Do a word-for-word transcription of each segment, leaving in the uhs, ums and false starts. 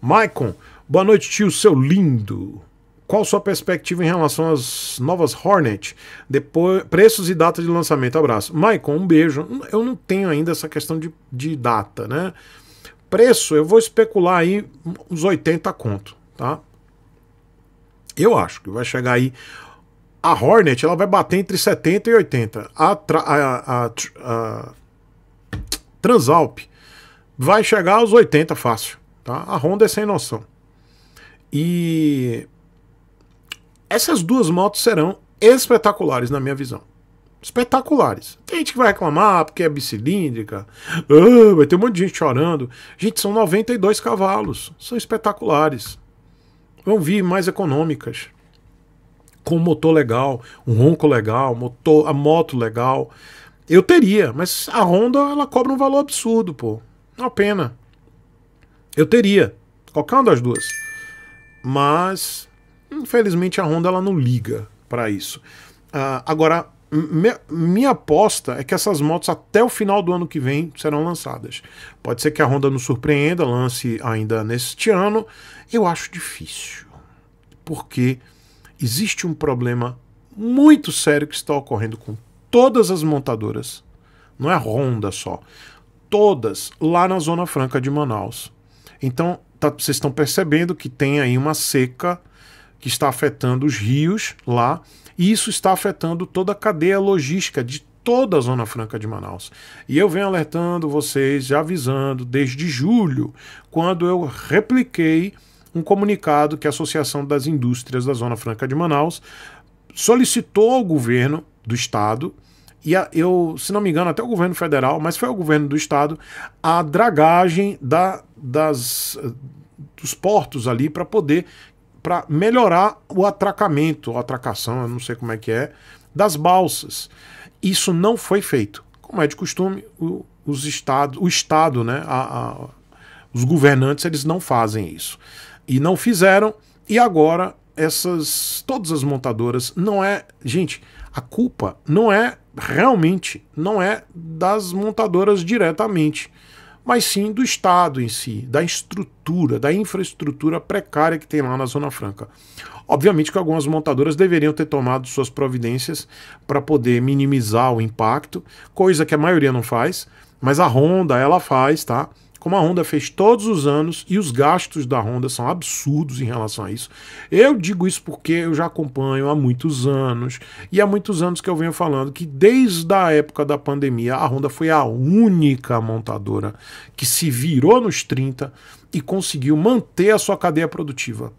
Maicon, boa noite, tio, seu lindo. Qual sua perspectiva em relação às novas Hornet? Depois, preços e data de lançamento. Abraço. Maicon, um beijo. Eu não tenho ainda essa questão de, de data, né? Preço, eu vou especular aí uns oitenta conto, tá? Eu acho que vai chegar aí. A Hornet, ela vai bater entre setenta e oitenta. A, tra, a, a, a Transalp vai chegar aos oitenta fácil, tá? A Honda é sem noção. E... essas duas motos serão espetaculares, na minha visão. Espetaculares. Tem gente que vai reclamar porque é bicilíndrica. Ah, vai ter um monte de gente chorando. Gente, são noventa e dois cavalos. São espetaculares. Vão vir mais econômicas. Com motor legal, um ronco legal, motor, a moto legal. Eu teria, mas a Honda ela cobra um valor absurdo, pô. É uma pena. Eu teria. Qualquer uma das duas. Mas... infelizmente a Honda ela não liga para isso. Uh, agora, minha, minha aposta é que essas motos até o final do ano que vem serão lançadas. Pode ser que a Honda nos surpreenda, lance ainda neste ano. Eu acho difícil, porque existe um problema muito sério que está ocorrendo com todas as montadoras. Não é a Honda só. Todas lá na Zona Franca de Manaus. Então, tá, vocês estão percebendo que tem aí uma seca que está afetando os rios lá, e isso está afetando toda a cadeia logística de toda a Zona Franca de Manaus. E eu venho alertando vocês, avisando, desde julho, quando eu repliquei um comunicado que a Associação das Indústrias da Zona Franca de Manaus solicitou ao governo do estado, e a, eu, se não me engano, até o governo federal, mas foi ao governo do estado, a dragagem da, das, dos portos ali para poder... para melhorar o atracamento, ou atracação, eu não sei como é que é, das balsas. Isso não foi feito. Como é de costume, o, os estados, o Estado, né, a, a, os governantes, eles não fazem isso. E não fizeram, e agora essas, todas as montadoras, não é... gente, a culpa não é realmente, não é das montadoras diretamente, mas sim do Estado em si, da estrutura, da infraestrutura precária que tem lá na Zona Franca. Obviamente que algumas montadoras deveriam ter tomado suas providências para poder minimizar o impacto, coisa que a maioria não faz, mas a Honda, ela faz, tá? Como a Honda fez todos os anos, e os gastos da Honda são absurdos em relação a isso. Eu digo isso porque eu já acompanho há muitos anos, e há muitos anos que eu venho falando que desde a época da pandemia, a Honda foi a única montadora que se virou nos trinta e conseguiu manter a sua cadeia produtiva.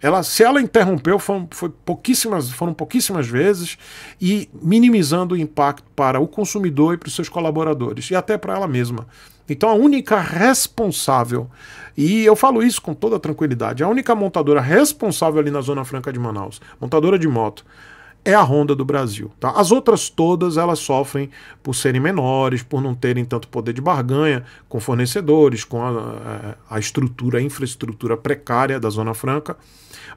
Ela, se ela interrompeu, foram, foi pouquíssimas, foram pouquíssimas vezes, e minimizando o impacto para o consumidor e para os seus colaboradores, e até para ela mesma. Então a única responsável, e eu falo isso com toda tranquilidade, a única montadora responsável ali na Zona Franca de Manaus, montadora de moto, é a Honda do Brasil, tá? As outras todas, elas sofrem por serem menores, por não terem tanto poder de barganha com fornecedores, com a, a estrutura, a infraestrutura precária da Zona Franca.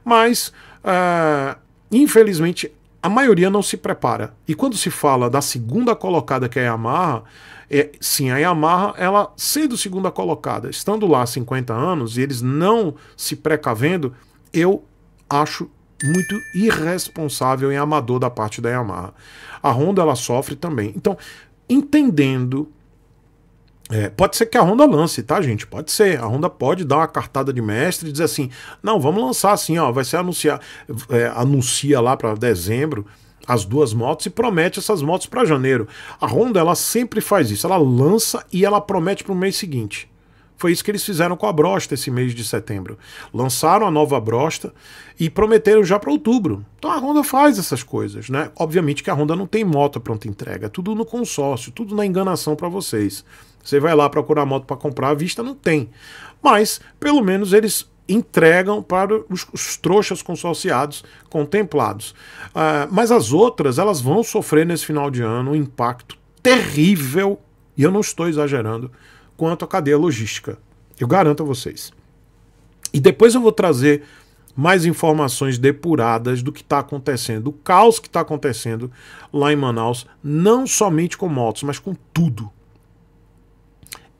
Mas, é, infelizmente, a maioria não se prepara. E quando se fala da segunda colocada, que é a Yamaha, é, sim, a Yamaha, ela sendo segunda colocada, estando lá há cinquenta anos, e eles não se precavendo, eu acho muito irresponsável e amador da parte da Yamaha. A Honda, ela sofre também. Então, entendendo... é, pode ser que a Honda lance, tá, gente? Pode ser. A Honda pode dar uma cartada de mestre e dizer assim, não, vamos lançar assim, ó, vai ser anunciar... é, anuncia lá para dezembro as duas motos e promete essas motos para janeiro. A Honda, ela sempre faz isso. Ela lança e ela promete para o mês seguinte. Foi isso que eles fizeram com a Brosta esse mês de setembro. Lançaram a nova Brosta e prometeram já para outubro. Então a Honda faz essas coisas, né? Obviamente que a Honda não tem moto pronta entrega. É tudo no consórcio, tudo na enganação para vocês. Você vai lá procurar moto para comprar, à vista não tem. Mas, pelo menos, eles entregam para os, os trouxas consorciados contemplados. Uh, mas as outras, elas vão sofrer nesse final de ano um impacto terrível, e eu não estou exagerando, quanto à cadeia logística. Eu garanto a vocês. E depois eu vou trazer mais informações depuradas do que está acontecendo, do caos que está acontecendo lá em Manaus, não somente com motos, mas com tudo.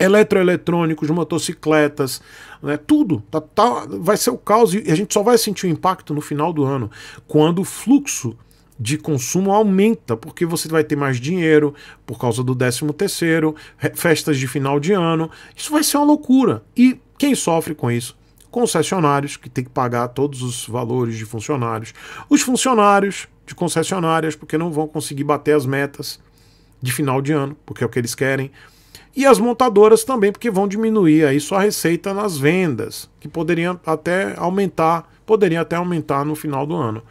eletroeletrônicos, motocicletas, né, tudo. Tá, tá, vai ser o caos e a gente só vai sentir o impacto no final do ano, quando o fluxo de consumo aumenta, porque você vai ter mais dinheiro por causa do décimo terceiro, festas de final de ano. Isso vai ser uma loucura. E quem sofre com isso? Concessionários, que tem que pagar todos os valores de funcionários. Os funcionários de concessionárias, porque não vão conseguir bater as metas de final de ano, porque é o que eles querem. E as montadoras também, porque vão diminuir aí sua receita nas vendas, que poderiam até aumentar, poderiam até aumentar no final do ano.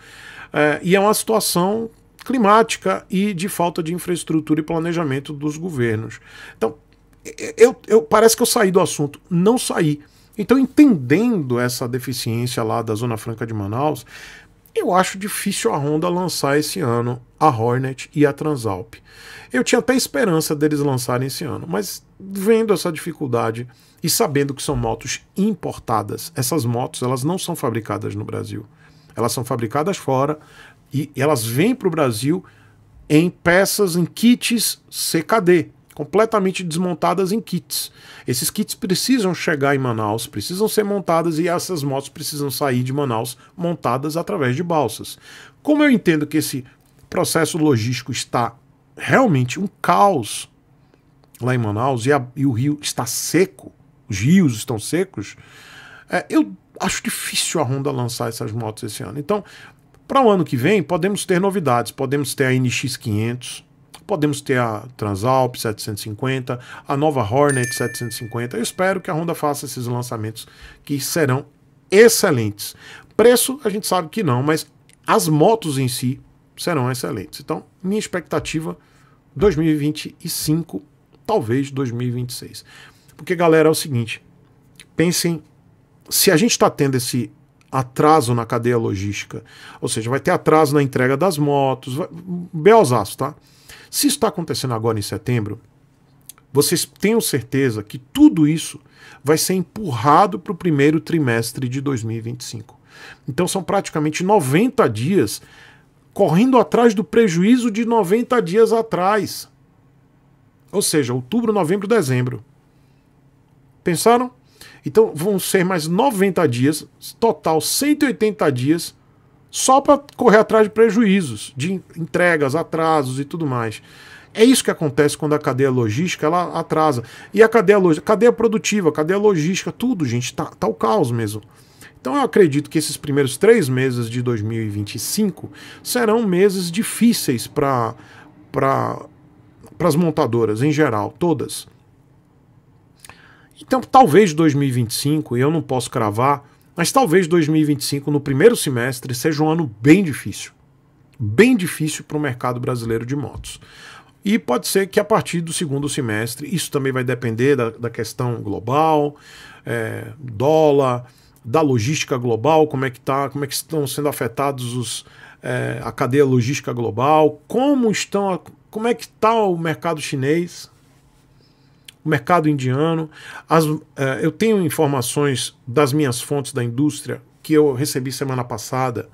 É, e é uma situação climática e de falta de infraestrutura e planejamento dos governos. Então, eu, eu, parece que eu saí do assunto. Não saí. Então, entendendo essa deficiência lá da Zona Franca de Manaus, eu acho difícil a Honda lançar esse ano a Hornet e a Transalp. Eu tinha até esperança deles lançarem esse ano, mas vendo essa dificuldade e sabendo que são motos importadas, essas motos elas não são fabricadas no Brasil. Elas são fabricadas fora e elas vêm para o Brasil em peças, em kits C K D, completamente desmontadas em kits. Esses kits precisam chegar em Manaus, precisam ser montadas e essas motos precisam sair de Manaus montadas através de balsas. Como eu entendo que esse processo logístico está realmente um caos lá em Manaus e, a, e o rio está seco, os rios estão secos, é, eu acho difícil a Honda lançar essas motos esse ano. Então, para o ano que vem, podemos ter novidades. Podemos ter a N X quinhentos, podemos ter a Transalp setecentos e cinquenta, a nova Hornet setecentos e cinquenta. Eu espero que a Honda faça esses lançamentos que serão excelentes. Preço, a gente sabe que não, mas as motos em si serão excelentes. Então, minha expectativa, dois mil e vinte e cinco, talvez dois mil e vinte e seis. Porque, galera, é o seguinte, pensem, se a gente está tendo esse atraso na cadeia logística, ou seja, vai ter atraso na entrega das motos, vai... belzaço, tá? Se isso está acontecendo agora em setembro, vocês tenham certeza que tudo isso vai ser empurrado para o primeiro trimestre de dois mil e vinte e cinco. Então são praticamente noventa dias correndo atrás do prejuízo de noventa dias atrás. Ou seja, outubro, novembro, dezembro. Pensaram? Então vão ser mais noventa dias, total cento e oitenta dias, só para correr atrás de prejuízos, de entregas, atrasos e tudo mais. É isso que acontece quando a cadeia logística ela atrasa. E a cadeia, log... cadeia produtiva, cadeia logística, tudo, gente, tá, tá o caos mesmo. Então eu acredito que esses primeiros três meses de dois mil e vinte e cinco serão meses difíceis para para as montadoras em geral, todas. Então, talvez dois mil e vinte e cinco, e eu não posso cravar, mas talvez dois mil e vinte e cinco, no primeiro semestre, seja um ano bem difícil. Bem difícil para o mercado brasileiro de motos. E pode ser que a partir do segundo semestre, isso também vai depender da, da questão global, é, dólar, da logística global, como é que tá, como é que estão sendo afetados os, é, a cadeia logística global, como estão, como é que está o mercado chinês, o mercado indiano. As, uh, eu tenho informações das minhas fontes da indústria que eu recebi semana passada,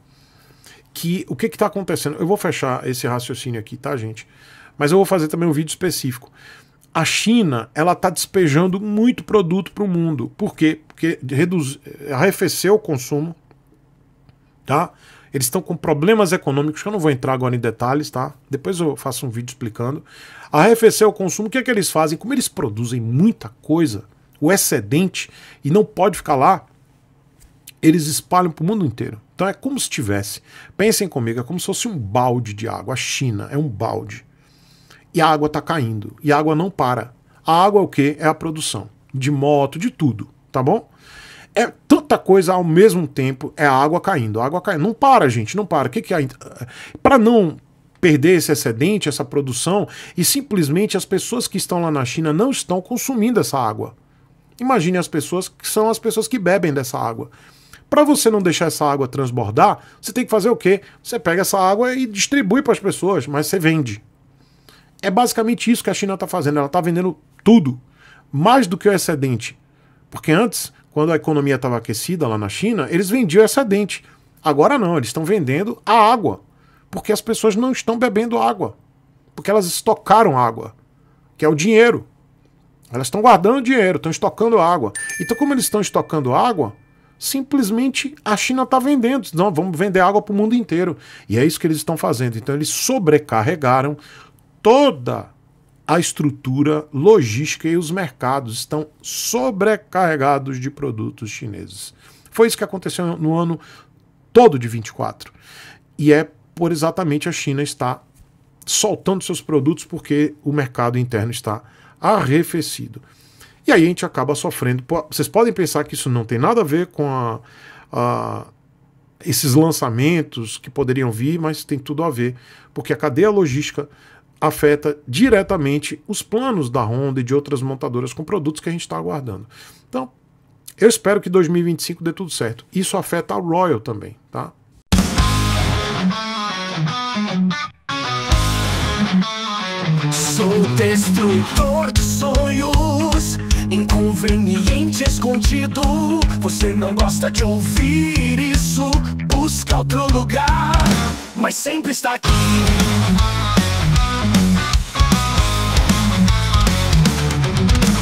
que o que está acontecendo? Eu vou fechar esse raciocínio aqui, tá, gente? Mas eu vou fazer também um vídeo específico. A China ela está despejando muito produto para o mundo. Por quê? Porque reduz, arrefeceu o consumo, tá? Eles estão com problemas econômicos, que eu não vou entrar agora em detalhes, tá? Depois eu faço um vídeo explicando. Arrefeceu o consumo, o que é que eles fazem? Como eles produzem muita coisa, o excedente, e não pode ficar lá, eles espalham para o mundo inteiro. Então é como se tivesse, pensem comigo, é como se fosse um balde de água. A China é um balde. E a água está caindo. E a água não para. A água é o quê? É a produção. De moto, de tudo. Tá bom? É tanta coisa ao mesmo tempo. É a água caindo. A água caindo. Não para, gente. Não para. O que que é? Para não perder esse excedente, essa produção, e simplesmente as pessoas que estão lá na China não estão consumindo essa água. Imagine as pessoas que são as pessoas que bebem dessa água. Para você não deixar essa água transbordar, você tem que fazer o quê? Você pega essa água e distribui para as pessoas, mas você vende. É basicamente isso que a China está fazendo. Ela está vendendo tudo, mais do que o excedente. Porque antes, quando a economia estava aquecida lá na China, eles vendiam o excedente. Agora não, eles estão vendendo a água. Porque as pessoas não estão bebendo água. Porque elas estocaram água, que é o dinheiro. Elas estão guardando dinheiro, estão estocando água. Então, como eles estão estocando água, simplesmente a China está vendendo. Não, vamos vender água para o mundo inteiro. E é isso que eles estão fazendo. Então, eles sobrecarregaram toda a estrutura logística e os mercados estão sobrecarregados de produtos chineses. Foi isso que aconteceu no ano todo de vinte e quatro. E é por exatamente a China estar soltando seus produtos porque o mercado interno está arrefecido. E aí a gente acaba sofrendo. Vocês podem pensar que isso não tem nada a ver com a, a, esses lançamentos que poderiam vir, mas tem tudo a ver, porque a cadeia logística afeta diretamente os planos da Honda e de outras montadoras com produtos que a gente está aguardando. Então, eu espero que dois mil e vinte e cinco dê tudo certo. Isso afeta a Royal também, tá? Sou destruidor de sonhos, inconveniente escondido. Você não gosta de ouvir isso, busca outro lugar, mas sempre está aqui.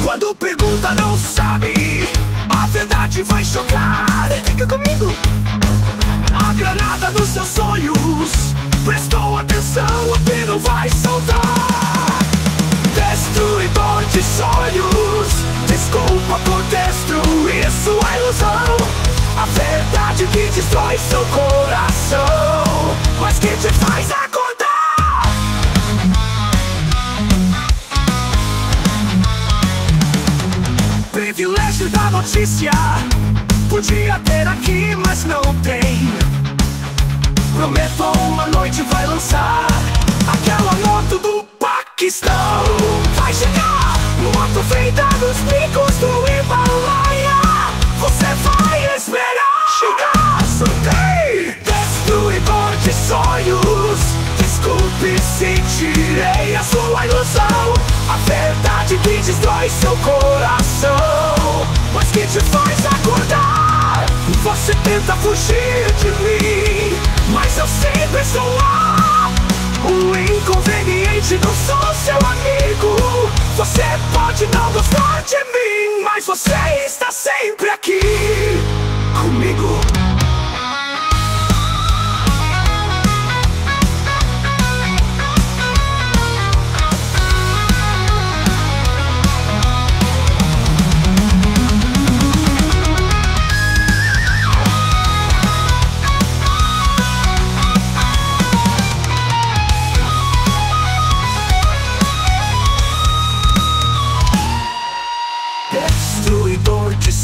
Quando pergunta não sabe, a verdade vai chocar. Fica comigo. A granada dos seus sonhos, prestou atenção, o pino vai soltar. Destruidor de sonhos, desculpa por destruir sua ilusão. A verdade que destrói seu coração, mas que te faz acordar. Privilégio da notícia, podia ter aqui, mas não tem. Prometo uma noite vai lançar aquela moto do Paquistão. Vai chegar, moto feita nos picos do Himalaia. Você vai esperar chegar, soltei. Destruidor de sonhos, desculpe se tirei a sua ilusão. A verdade que destrói seu coração, mas que te faz acordar. Você tenta fugir de mim, mas eu sempre estou lá. O inconveniente não sou seu amigo. Você pode não gostar de mim, mas você está sempre aqui comigo.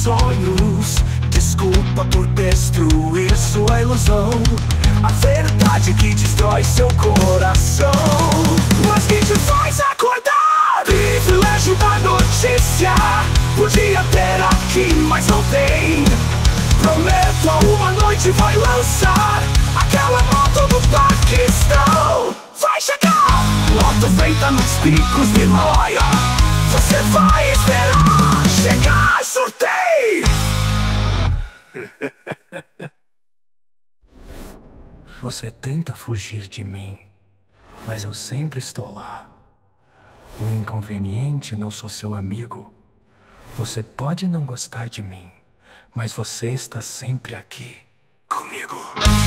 Sonhos, desculpa por destruir sua ilusão. A verdade que destrói seu coração, mas que te faz acordar. Privilégio da notícia, podia ter aqui, mas não tem. Prometo uma noite vai lançar aquela moto do Paquistão. Vai chegar, moto feita nos picos de Himalaia. Você vai esperar chegar, surtei. Você tenta fugir de mim, mas eu sempre estou lá. O inconveniente não sou seu amigo. Você pode não gostar de mim, mas você está sempre aqui comigo.